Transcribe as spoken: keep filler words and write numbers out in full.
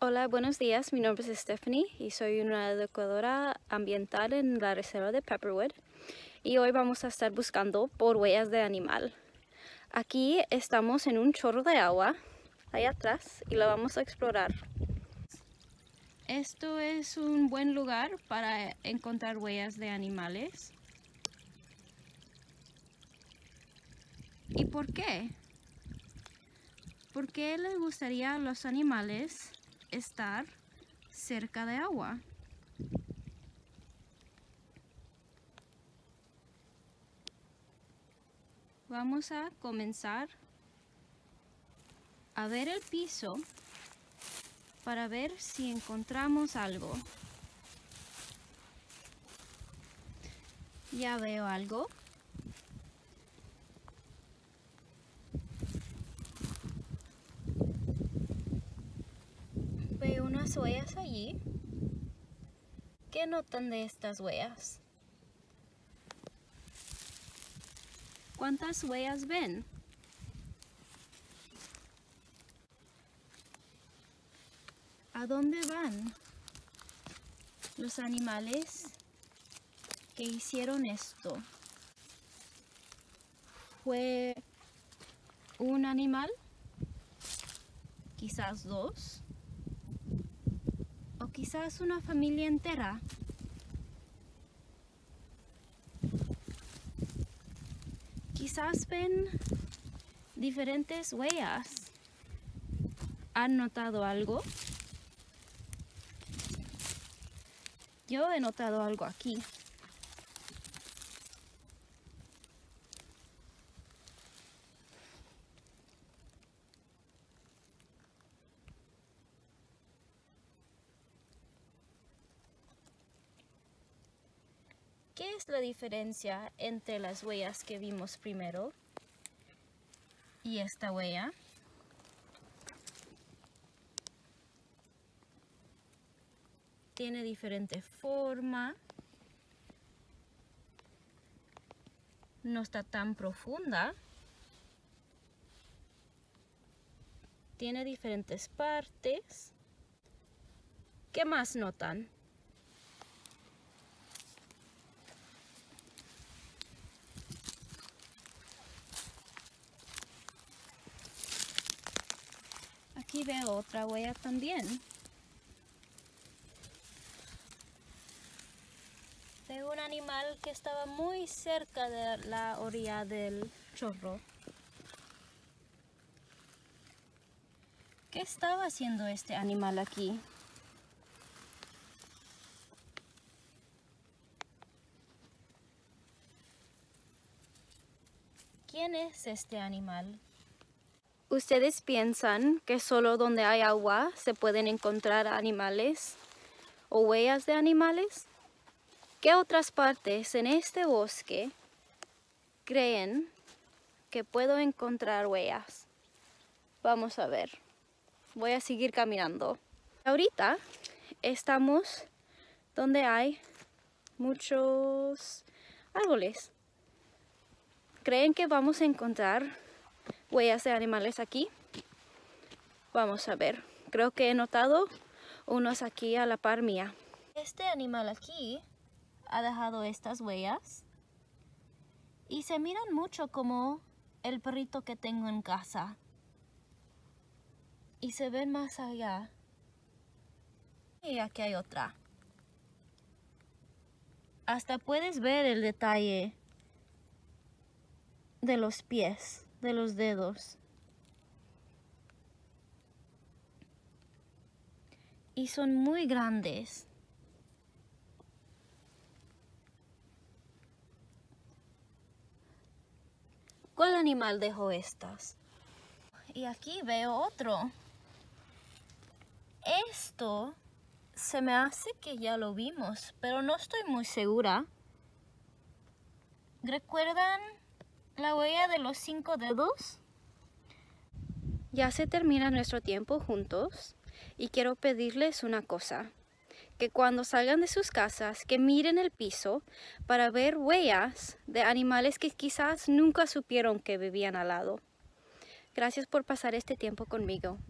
Hola, buenos días. Mi nombre es Stephanie y soy una educadora ambiental en la reserva de Pepperwood. Y hoy vamos a estar buscando por huellas de animal. Aquí estamos en un chorro de agua, allá atrás, y lo vamos a explorar. Esto es un buen lugar para encontrar huellas de animales. ¿Y por qué? ¿Por qué les gustaría a los animales estar cerca de agua? Vamos a comenzar a ver el piso para ver si encontramos algo. Ya veo algo. Veo unas huellas allí. ¿Qué notan de estas huellas? ¿Cuántas huellas ven? ¿A dónde van los animales que hicieron esto? ¿Fue un animal? ¿Quizás dos? ¿O quizás una familia entera? Quizás ven diferentes huellas. ¿Han notado algo? Yo he notado algo aquí. ¿Qué es la diferencia entre las huellas que vimos primero y esta huella? Tiene diferente forma, no está tan profunda, tiene diferentes partes. ¿Qué más notan? Aquí veo otra huella también. Un animal que estaba muy cerca de la orilla del chorro. ¿Qué estaba haciendo este animal aquí? ¿Quién es este animal? ¿Ustedes piensan que solo donde hay agua se pueden encontrar animales o huellas de animales? ¿Qué otras partes en este bosque creen que puedo encontrar huellas? Vamos a ver. Voy a seguir caminando. Ahorita estamos donde hay muchos árboles. ¿Creen que vamos a encontrar huellas de animales aquí? Vamos a ver. Creo que he notado unos aquí a la par mía. Este animal aquí ha dejado estas huellas y se miran mucho como el perrito que tengo en casa, y se ven más allá, y aquí hay otra. Hasta puedes ver el detalle de los pies, de los dedos, y son muy grandes. ¿Cuál animal dejó estas? Y aquí veo otro. Esto se me hace que ya lo vimos, pero no estoy muy segura. ¿Recuerdan la huella de los cinco dedos? Ya se termina nuestro tiempo juntos y quiero pedirles una cosa. Que cuando salgan de sus casas, que miren el piso para ver huellas de animales que quizás nunca supieron que vivían al lado. Gracias por pasar este tiempo conmigo.